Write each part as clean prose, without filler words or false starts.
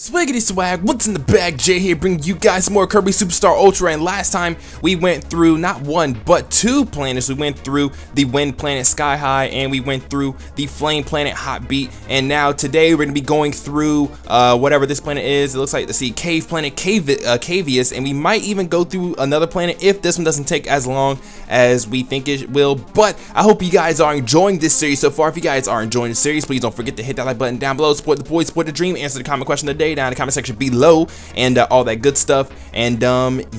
Swiggity swag, what's in the bag? Jay here, bringing you guys more Kirby Super Star Ultra. And last time we went through not one but two planets. We went through the wind planet Sky High, and we went through the flame planet Hot Beat. And now today we're gonna be going through whatever this planet is. It looks like the cave planet Caveus, and we might even go through another planet if this one doesn't take as long as we think it will. But I hope you guys are enjoying this series so far. If you guys are enjoying the series, please don't forget to hit that like button down below. Support the boys, support the dream. Answer the comment question of the day down in the comment section below, and all that good stuff. And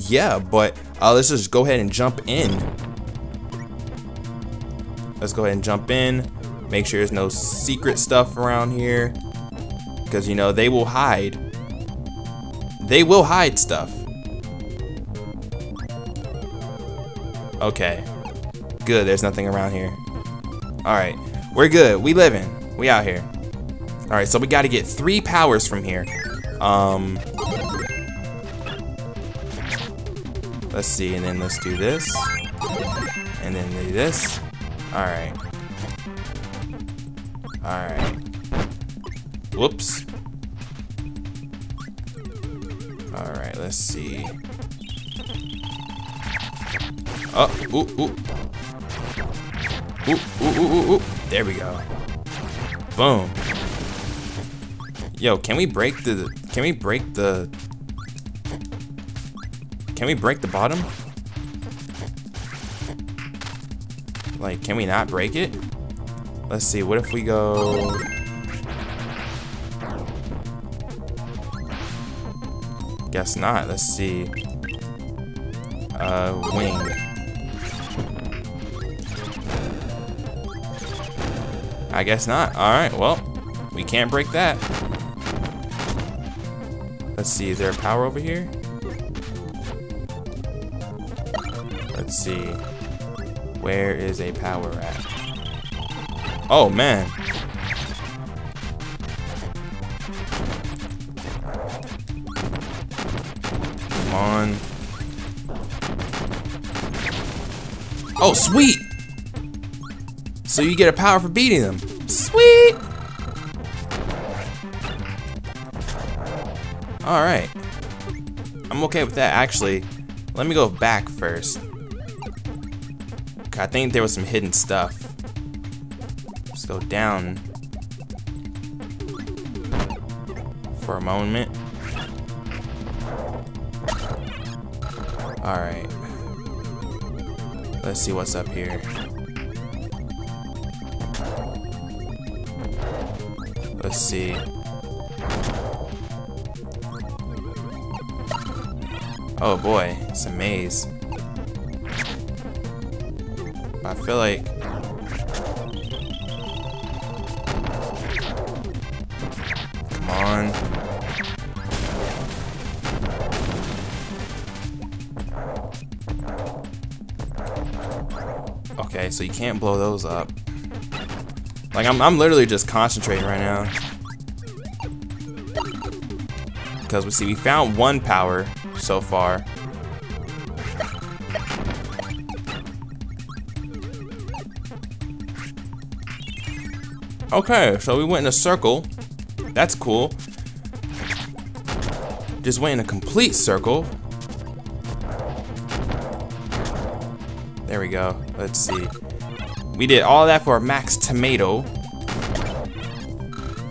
yeah, but let's just go ahead and jump in. Make sure there's no secret stuff around here, because you know they will hide. They will hide stuff. Okay, good. There's nothing around here. All right, we're good. We living. We out here. All right, so we got to get 3 powers from here. Let's see, and then let's do this, and then do this. All right, whoops. All right, let's see. Oh, ooh. There we go. Boom. Yo, can we break the? Can we break the bottom? Like, can we not break it? Let's see. What if we go? Guess not. Let's see. Wing. I guess not. All right. Well, we can't break that. Let's see, is there a power over here? Let's see. Where is a power at? Oh, man. Come on. Oh, sweet! So you get a power for beating them. Sweet! Alright, I'm okay with that. Actually, let me go back first. I think there was some hidden stuff. Let's go down for a moment. Alright, let's see what's up here. Let's see. Oh boy, it's a maze. I feel like... Come on. Okay, so you can't blow those up. Like, I'm literally just concentrating right now. Because, we found one power so far. Okay, so we went in a circle. That's cool. Just went in a complete circle. There we go. Let's see. We did all that for a max tomato.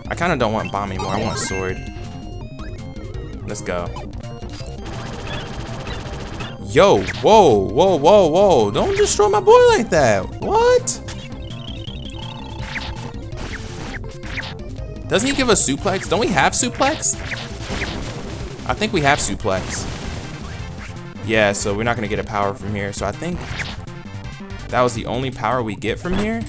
I kind of don't want bomb anymore. I want a sword. Let's go. Yo, whoa, whoa, whoa, whoa. Don't destroy my boy like that. What? Doesn't he give us suplex? Don't we have suplex? I think we have suplex. Yeah, so we're not gonna get a power from here. So I think that was the only power we get from here.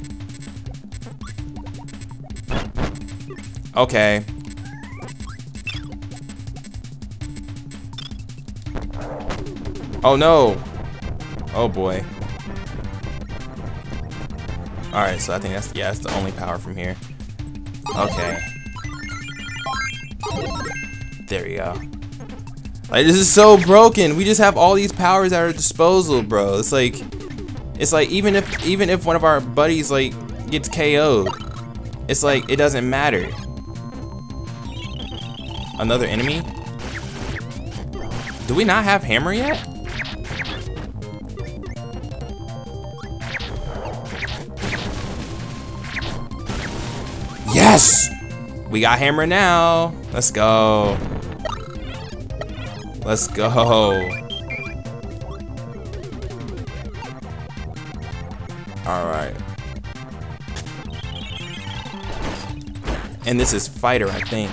Okay. Oh no! Oh boy. Alright, so I think that's, yeah, that's the only power from here. Okay. There we go. Like, this is so broken. We just have all these powers at our disposal, bro. It's like even if one of our buddies like gets KO'd, it's like it doesn't matter. another enemy. Do we not have hammer yet? Yes! We got hammer now. Let's go. Let's go. Alright. And this is fighter, I think.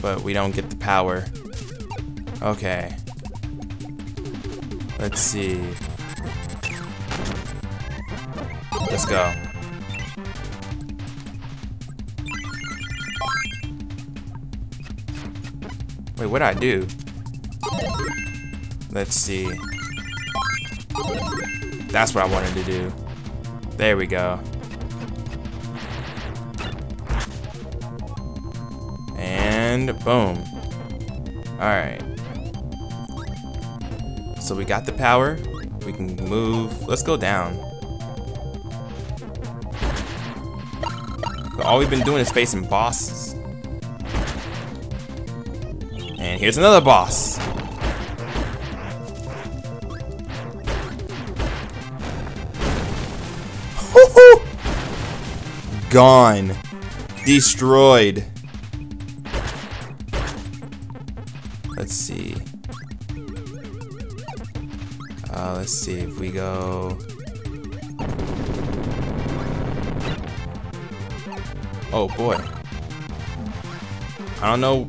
But we don't get the power. Okay. Let's see. Let's go. Wait, what'd I do? Let's see. That's what I wanted to do. There we go. And boom. Alright. So we got the power. We can move. Let's go down. But all we've been doing is facing bosses. And here's another boss. Gone. Destroyed. Let's see. Let's see if we go. Oh boy. I don't know.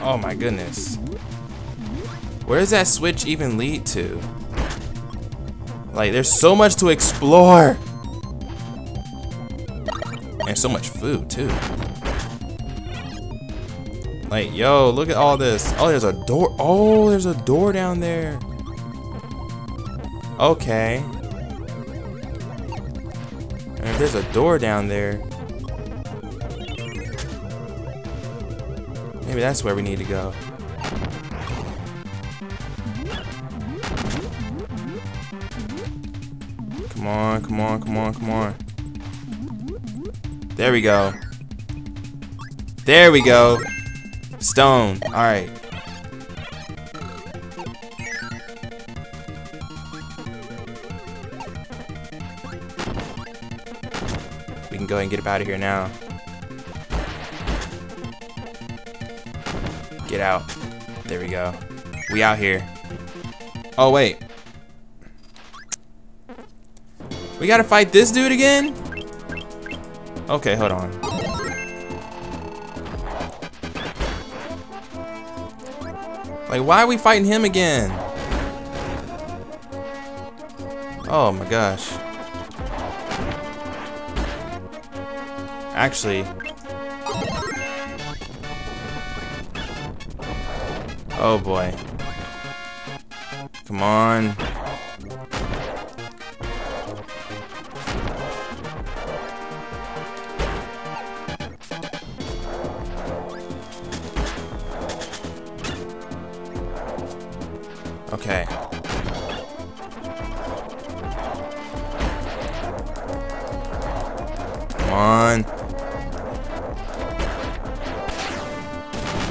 Oh my goodness. Where does that switch even lead to? Like, there's so much to explore. And so much food, too. Like, yo, look at all this. Oh, there's a door. Oh, there's a door down there. Okay. And if there's a door down there. Maybe that's where we need to go. Come on, come on, come on, come on. There we go. There we go. Stone. All right. We can go ahead and get up out of here now. Get out. There we go. We out here. Oh, wait. We gotta fight this dude again? Okay, hold on. Like, why are we fighting him again? Oh my gosh. Actually. Oh boy. Come on. Okay. Come on.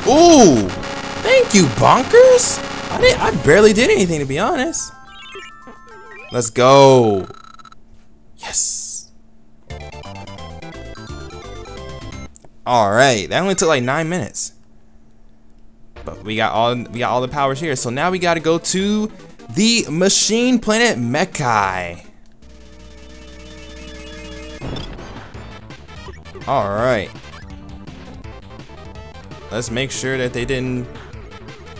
Ooh! Thank you, bonkers! I barely did anything, to be honest. Let's go. Yes. All right, that only took like 9 minutes. But we got all the powers here. So now we got to go to the machine planet Mechai. All right. Let's make sure that they didn't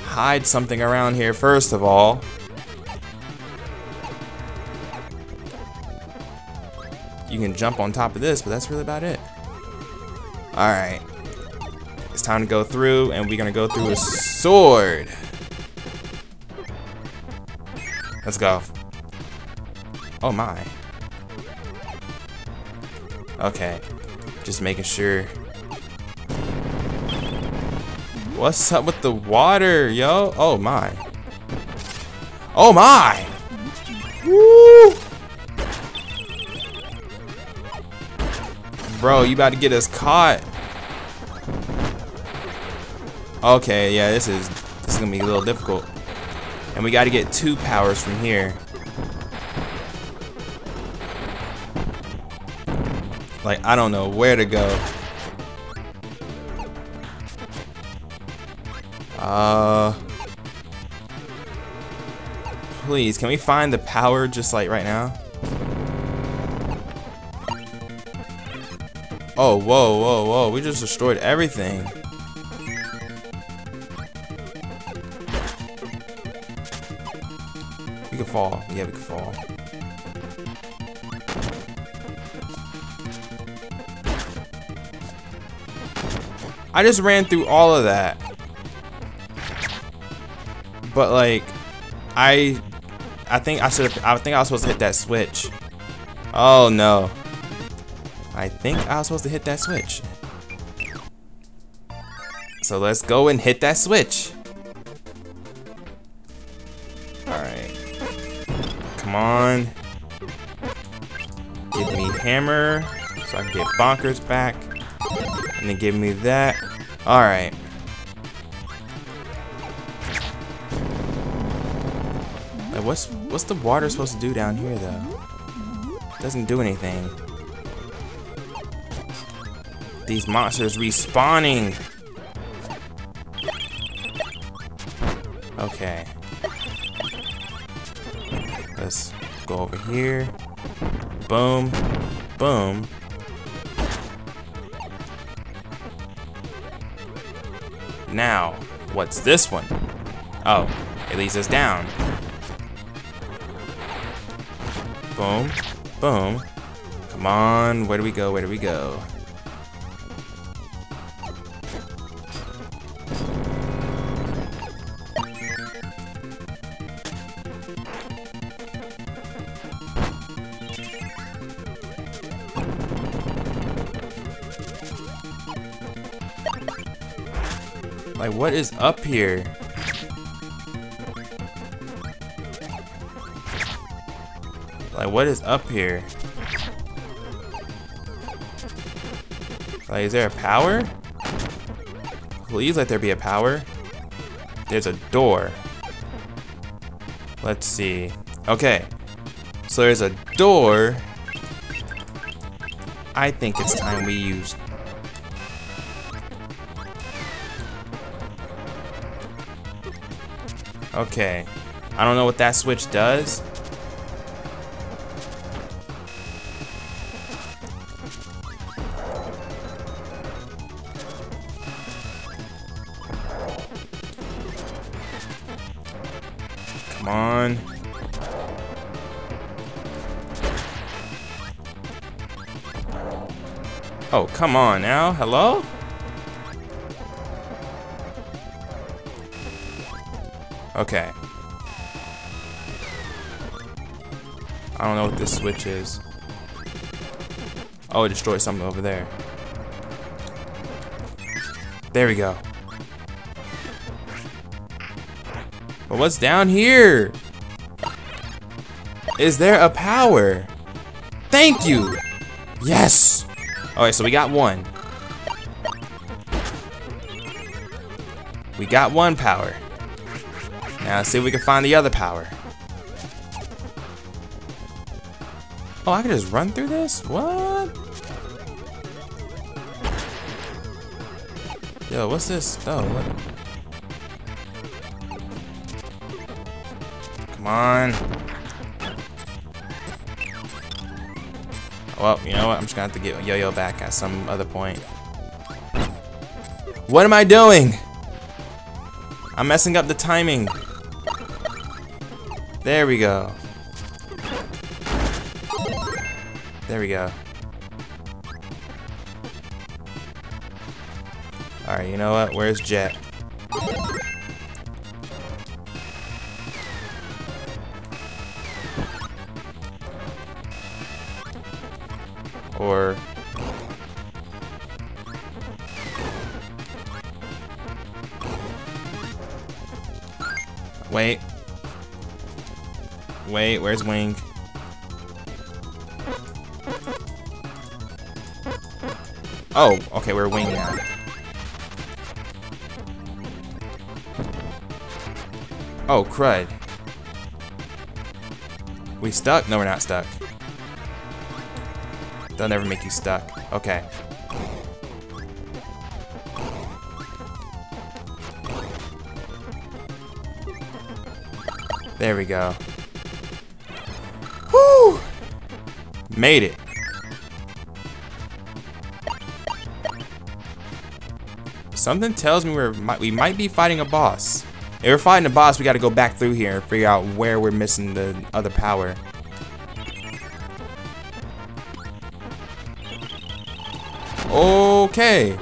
hide something around here, first of all. You can jump on top of this, but that's really about it. Alright. It's time to go through, and we're gonna go through with sword. Let's go. Oh my. Okay. Just making sure. What's up with the water, yo? Oh my. Oh my! Woo! Bro, you about to get us caught. Okay, yeah, this is gonna be a little difficult. And we gotta get two powers from here. Like, I don't know where to go. Please, can we find the power just like right now? Oh, whoa, whoa, whoa. We just destroyed everything. We can fall. Yeah, we can fall. I just ran through all of that. But like I think I was supposed to hit that switch. Oh no. I think I was supposed to hit that switch. So let's go and hit that switch. Alright. Come on. Give me hammer so I can get bonkers back. And then give me that. Alright. Like what's the water supposed to do down here though? It doesn't do anything. These monsters respawning. Okay. Let's go over here. Boom. Boom. Now, what's this one? Oh, it leads us down. Boom, boom. Come on, where do we go? Where do we go? Like, what is up here? Like, what is up here? Like, is there a power? Please let there be a power. There's a door. Let's see. Okay. So there's a door. I think it's time we use okay, I don't know what that switch does. Come on. Oh, come on now, hello? Okay. I don't know what this switch is. Oh, it destroyed something over there. There we go. But what's down here? Is there a power? Thank you! Yes! Alright, so we got one. We got one power. Now let's see if we can find the other power. Oh, I can just run through this? What? Yo, what's this? Oh, what? Come on. Well, you know what? I'm just gonna have to get Yo-Yo back at some other point. What am I doing? I'm messing up the timing. There we go. There we go. Alright, you know what? Where's Jet? Or... Wait. Wait, where's Wing? Oh, okay, we're Wing now. Oh, crud. We stuck? No, we're not stuck. They'll never make you stuck. Okay. There we go. Woo! Made it. Something tells me we might be fighting a boss. If we're fighting a boss, we gotta go back through here and figure out where we're missing the other power. Okay.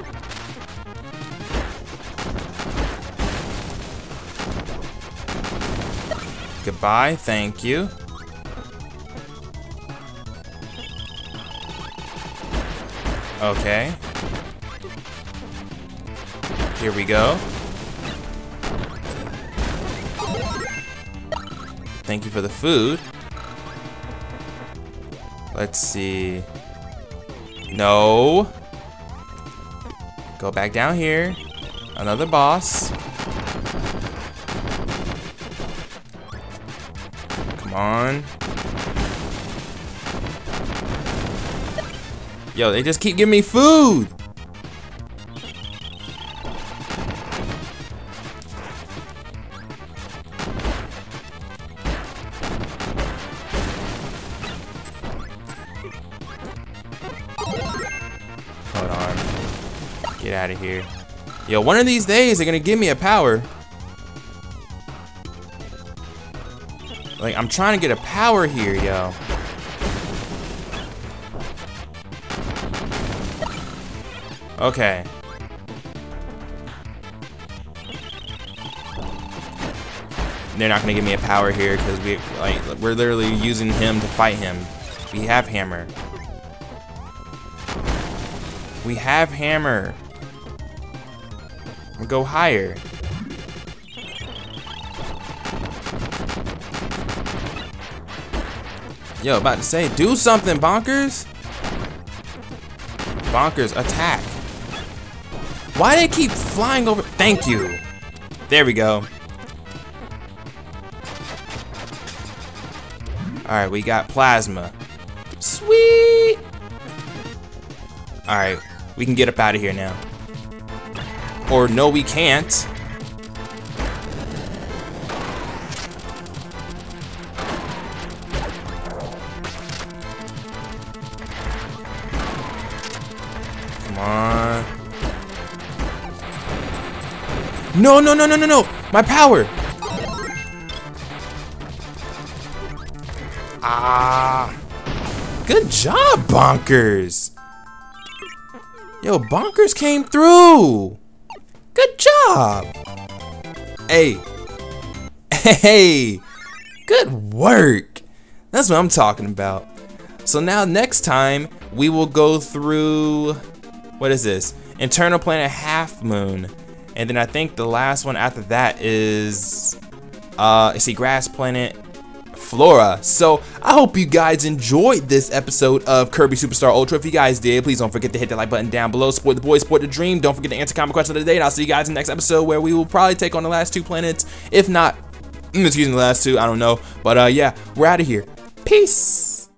Goodbye, thank you. Okay. Here we go. Thank you for the food. Let's see. No. Go back down here. Another boss. On. Yo, they just keep giving me food. Hold on. Get out of here. Yo, one of these days they're gonna give me a power. Like, I'm trying to get a power here, yo. Okay. They're not gonna give me a power here because we're literally using him to fight him. We have hammer. We have hammer. We'll go higher. Yo, about to say, do something, Bonkers. Bonkers, attack. Why do they keep flying over? Thank you. There we go. All right, we got plasma. Sweet. All right, we can get up out of here now. Or no, we can't. No, no, no, no, no, no! My power! Ah! Good job, Bonkers! Yo, Bonkers came through! Good job! Hey! Hey! Good work! That's what I'm talking about. So now next time, we will go through... What is this? Internal Planet Half Moon. And then I think the last one after that is, see, Grass Planet Flora. So I hope you guys enjoyed this episode of Kirby Super Star Ultra. If you guys did, please don't forget to hit that like button down below. Support the boys, support the dream. Don't forget to answer comment question of the day. And I'll see you guys in the next episode where we will probably take on the last two planets. If not, excuse me, the last two, I don't know. But yeah, we're out of here. Peace.